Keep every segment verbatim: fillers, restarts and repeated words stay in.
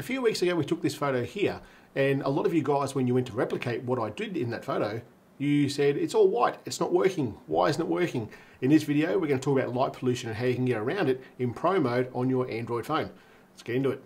A few weeks ago we took this photo here, and a lot of you guys, when you went to replicate what I did in that photo, you said it's all white, it's not working, why isn't it working? In this video we're going to talk about light pollution and how you can get around it in pro mode on your Android phone. Let's get into it.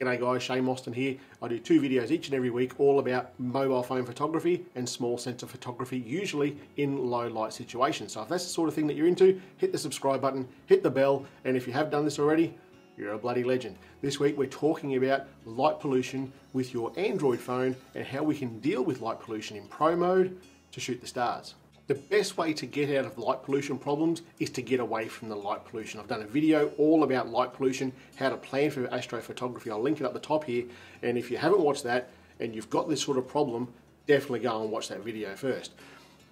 G'day guys, Shayne Mostyn here. I do two videos each and every week all about mobile phone photography and small sensor photography, usually in low light situations. So if that's the sort of thing that you're into, hit the subscribe button, hit the bell, and if you have done this already, you're a bloody legend. This week we're talking about light pollution with your Android phone and how we can deal with light pollution in pro mode to shoot the stars. The best way to get out of light pollution problems is to get away from the light pollution. I've done a video all about light pollution, how to plan for astrophotography. I'll link it up the top here. And if you haven't watched that and you've got this sort of problem, definitely go and watch that video first.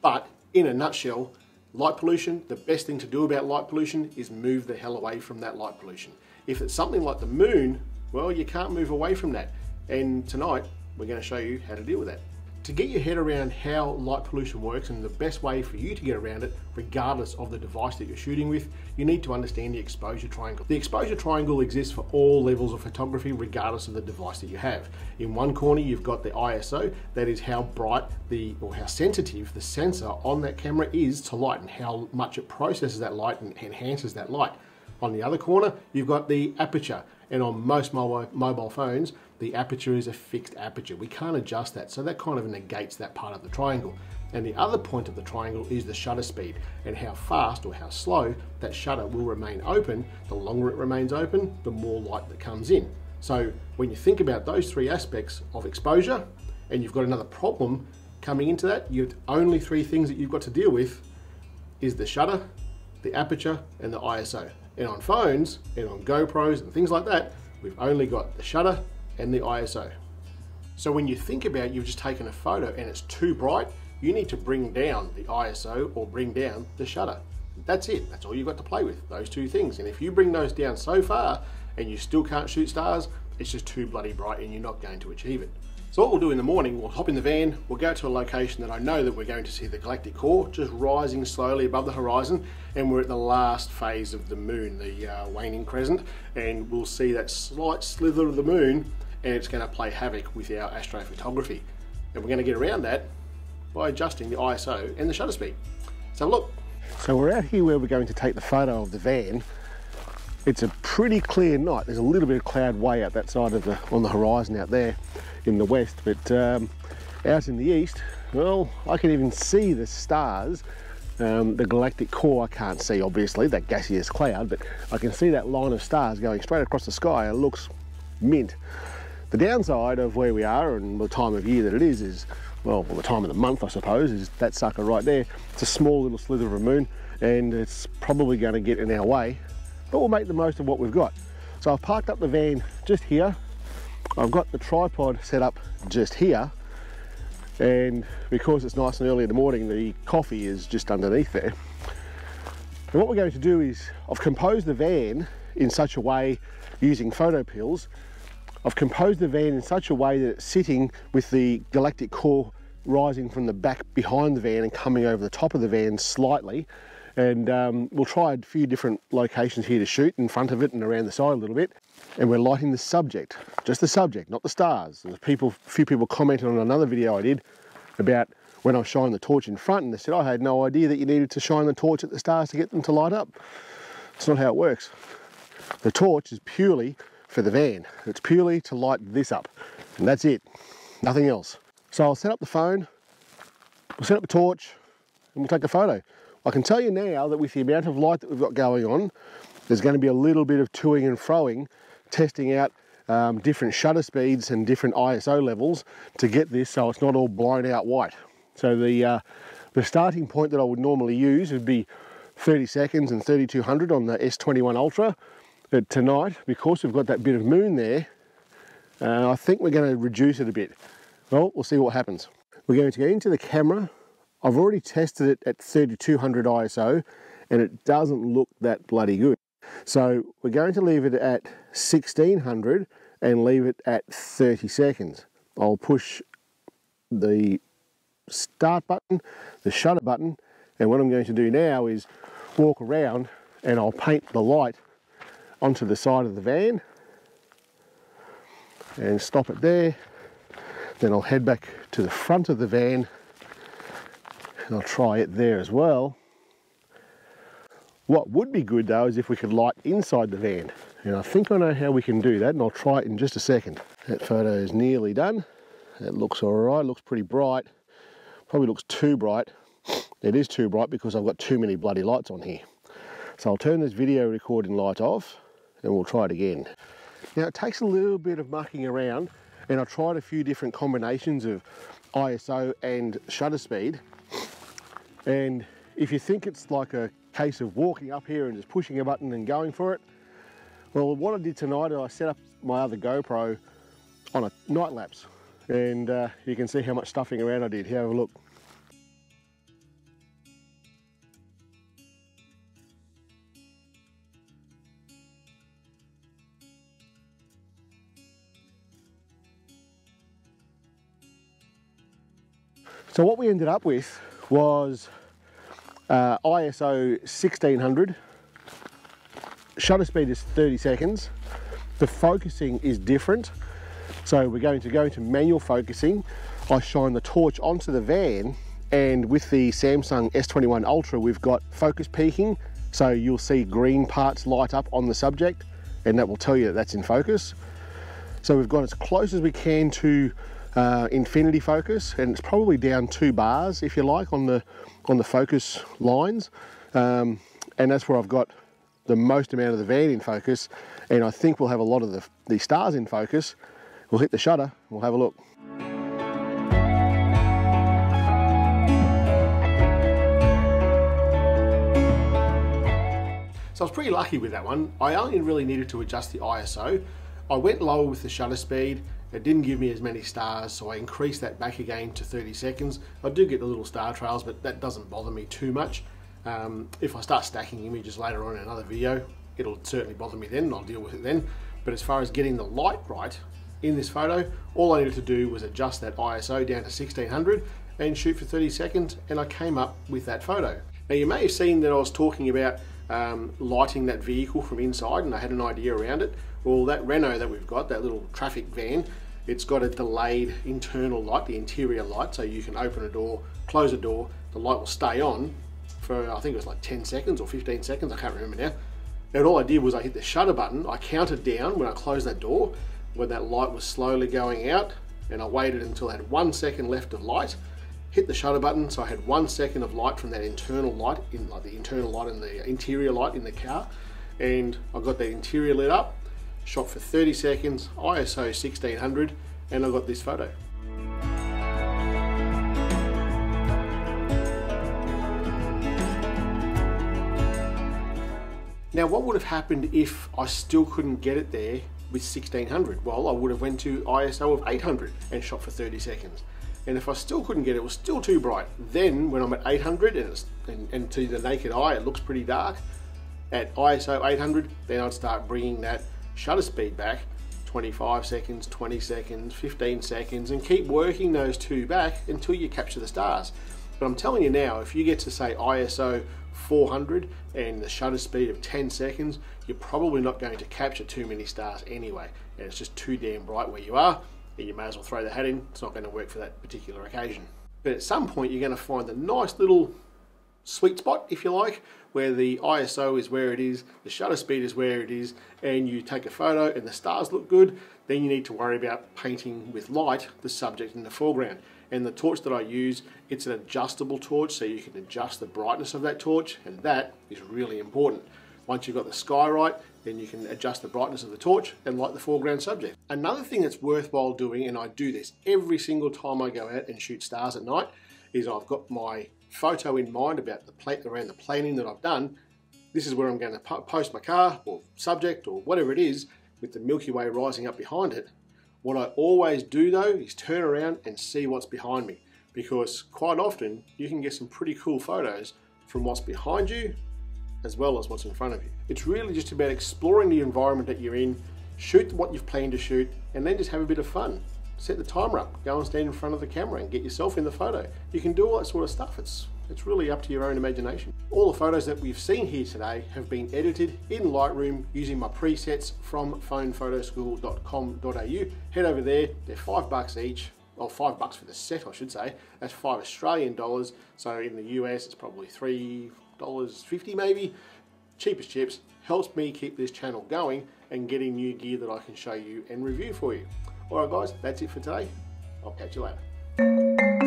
But in a nutshell, light pollution, the best thing to do about light pollution is move the hell away from that light pollution. If it's something like the moon, well, you can't move away from that. And tonight, we're going to show you how to deal with that. To get your head around how light pollution works and the best way for you to get around it, regardless of the device that you're shooting with, you need to understand the exposure triangle. The exposure triangle exists for all levels of photography, regardless of the device that you have. In one corner, you've got the I S O, that is how bright the, or how sensitive the sensor on that camera is to light and how much it processes that light and enhances that light. On the other corner, you've got the aperture. And on most mobile phones, the aperture is a fixed aperture. We can't adjust that, so that kind of negates that part of the triangle. And the other point of the triangle is the shutter speed and how fast or how slow that shutter will remain open. The longer it remains open, the more light that comes in. So when you think about those three aspects of exposure and you've got another problem coming into that, the only three things that you've got to deal with is the shutter, the aperture, and the I S O. And on phones, and on GoPros, and things like that, we've only got the shutter and the I S O. So when you think about you've just taken a photo and it's too bright, you need to bring down the I S O or bring down the shutter. That's it, that's all you've got to play with, those two things. And if you bring those down so far and you still can't shoot stars, it's just too bloody bright and you're not going to achieve it. So what we'll do in the morning, we'll hop in the van, we'll go to a location that I know that we're going to see the galactic core just rising slowly above the horizon, and we're at the last phase of the moon, the uh, waning crescent, and we'll see that slight slither of the moon, and it's going to play havoc with our astrophotography. And we're going to get around that by adjusting the I S O and the shutter speed. Let's have a look. So we're out here where we're going to take the photo of the van. It's a pretty clear night. There's a little bit of cloud way out that side of the, on the horizon out there in the west, but um, out in the east, well, I can even see the stars. Um, the galactic core I can't see, obviously, that gaseous cloud, but I can see that line of stars going straight across the sky. It looks mint. The downside of where we are and the time of year that it is is, well, well the time of the month, I suppose, is that sucker right there. It's a small little slither of a moon, and it's probably going to get in our way, but we'll make the most of what we've got. So I've parked up the van just here. I've got the tripod set up just here. And because it's nice and early in the morning, the coffee is just underneath there. And what we're going to do is, I've composed the van in such a way, using photo pills, I've composed the van in such a way that it's sitting with the galactic core rising from the back behind the van and coming over the top of the van slightly. And um, we'll try a few different locations here to shoot in front of it and around the side a little bit. And we're lighting the subject, just the subject, not the stars. And the people, a few people commented on another video I did about when I was shining the torch in front, and they said, I had no idea that you needed to shine the torch at the stars to get them to light up. That's not how it works. The torch is purely for the van. It's purely to light this up, and that's it, nothing else. So I'll set up the phone, we'll set up the torch, and we'll take a photo. I can tell you now that with the amount of light that we've got going on, there's going to be a little bit of toing and froing, testing out um, different shutter speeds and different I S O levels to get this so it's not all blown out white. So the, uh, the starting point that I would normally use would be thirty seconds and thirty-two hundred on the S twenty-one Ultra. But tonight, because we've got that bit of moon there, uh, I think we're going to reduce it a bit. Well, we'll see what happens. We're going to go into the camera. I've already tested it at thirty-two hundred I S O and it doesn't look that bloody good. So we're going to leave it at sixteen hundred and leave it at thirty seconds. I'll push the start button, the shutter button, and what I'm going to do now is walk around and I'll paint the light onto the side of the van and stop it there. Then I'll head back to the front of the van and I'll try it there as well. What would be good though is if we could light inside the van, and I think I know how we can do that, and I'll try it in just a second. That photo is nearly done. It looks all right, looks pretty bright. Probably looks too bright. It is too bright because I've got too many bloody lights on here. So I'll turn this video recording light off and we'll try it again. Now it takes a little bit of mucking around, and I tried a few different combinations of I S O and shutter speed. And if you think it's like a case of walking up here and just pushing a button and going for it, well, what I did tonight, I set up my other GoPro on a night lapse, and uh, you can see how much stuffing around I did. Have a look. So what we ended up with was uh, I S O sixteen hundred, shutter speed is thirty seconds, the focusing is different. So we're going to go into manual focusing. I shine the torch onto the van, and with the Samsung S twenty-one Ultra we've got focus peaking, so you'll see green parts light up on the subject and that will tell you that that's in focus. So we've gone as close as we can to Uh, infinity focus, and it's probably down two bars if you like on the on the focus lines, um, and that's where I've got the most amount of the van in focus, and I think we'll have a lot of the, the stars in focus. We'll hit the shutter and we'll have a look. So I was pretty lucky with that one. I only really needed to adjust the I S O. I went lower with the shutter speed. It didn't give me as many stars, so I increased that back again to thirty seconds. I do get the little star trails, but that doesn't bother me too much. Um, if I start stacking images later on in another video, it'll certainly bother me then, and I'll deal with it then. But as far as getting the light right in this photo, all I needed to do was adjust that I S O down to sixteen hundred and shoot for thirty seconds, and I came up with that photo. Now you may have seen that I was talking about Um, lighting that vehicle from inside, and I had an idea around it. Well, that Renault that we've got, that little traffic van, it's got a delayed internal light, the interior light, so you can open a door, close a door, the light will stay on for, I think it was like ten seconds or fifteen seconds, I can't remember now. And all I did was I hit the shutter button, I counted down when I closed that door, when that light was slowly going out, and I waited until I had one second left of light, hit the shutter button, so I had one second of light from that internal light, in like the internal light and the interior light in the car, and I got the interior lit up, shot for thirty seconds, I S O sixteen hundred, and I got this photo. Now what would have happened if I still couldn't get it there with sixteen hundred? Well, I would have went to I S O of eight hundred and shot for thirty seconds. And if I still couldn't get it, it was still too bright. Then when I'm at eight hundred and, it's, and, and to the naked eye, it looks pretty dark. At I S O eight hundred, then I'd start bringing that shutter speed back, twenty-five seconds, twenty seconds, fifteen seconds, and keep working those two back until you capture the stars. But I'm telling you now, if you get to say I S O four hundred and the shutter speed of ten seconds, you're probably not going to capture too many stars anyway. And it's just too damn bright where you are. You may as well throw the hat in, it's not going to work for that particular occasion. But at some point you're going to find a nice little sweet spot, if you like, where the I S O is where it is, the shutter speed is where it is, and you take a photo and the stars look good. Then you need to worry about painting with light the subject in the foreground. And the torch that I use, it's an adjustable torch, so you can adjust the brightness of that torch, and that is really important. Once you've got the sky right, then you can adjust the brightness of the torch and light the foreground subject. Another thing that's worthwhile doing, and I do this every single time I go out and shoot stars at night, is I've got my photo in mind about the plan around the planning that I've done. This is where I'm going to post my car or subject or whatever it is with the Milky Way rising up behind it. What I always do though is turn around and see what's behind me, because quite often you can get some pretty cool photos from what's behind you as well as what's in front of you. It's really just about exploring the environment that you're in, shoot what you've planned to shoot, and then just have a bit of fun. set the timer up, go and stand in front of the camera and get yourself in the photo. You can do all that sort of stuff. It's, it's really up to your own imagination. All the photos that we've seen here today have been edited in Lightroom using my presets from phone photo school dot com dot A U. Head over there, they're five bucks each. Well, five bucks for the set, I should say. That's five Australian dollars. So in the U S, it's probably three dollars fifty maybe. Cheap as chips, helps me keep this channel going and getting new gear that I can show you and review for you. Alright guys, that's it for today. I'll catch you later.